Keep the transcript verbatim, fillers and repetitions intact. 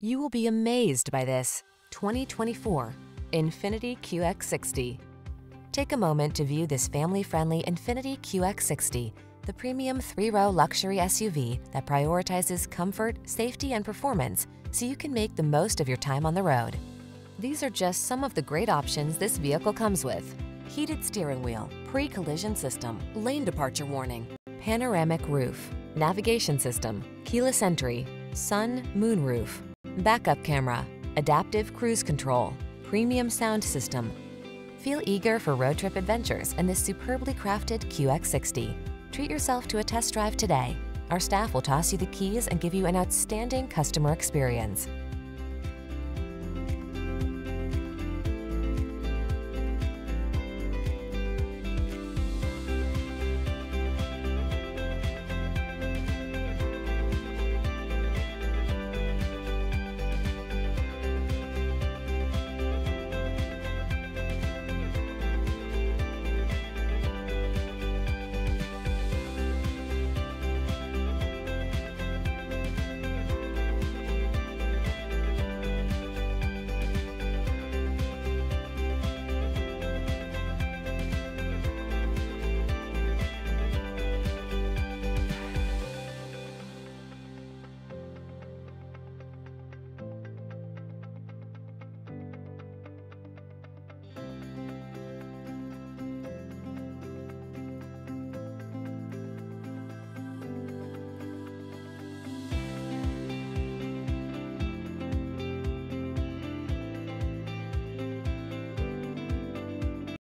You will be amazed by this twenty twenty-four Infiniti Q X sixty. Take a moment to view this family-friendly Infiniti Q X sixty, the premium three-row luxury S U V that prioritizes comfort, safety, and performance so you can make the most of your time on the road. These are just some of the great options this vehicle comes with: heated steering wheel, pre-collision system, lane departure warning, panoramic roof, navigation system, keyless entry, sun moon roof, backup camera, adaptive cruise control, premium sound system. Feel eager for road trip adventures in this superbly crafted Q X sixty. Treat yourself to a test drive today. Our staff will toss you the keys and give you an outstanding customer experience.